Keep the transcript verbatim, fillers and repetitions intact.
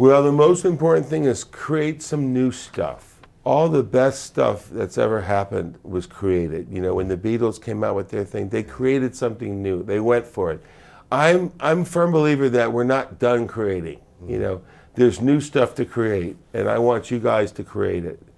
Well, the most important thing is create some new stuff. All the best stuff that's ever happened was created. You know, when the Beatles came out with their thing, they created something new. They went for it. I'm I'm a firm believer that we're not done creating. You know, there's new stuff to create, and I want you guys to create it.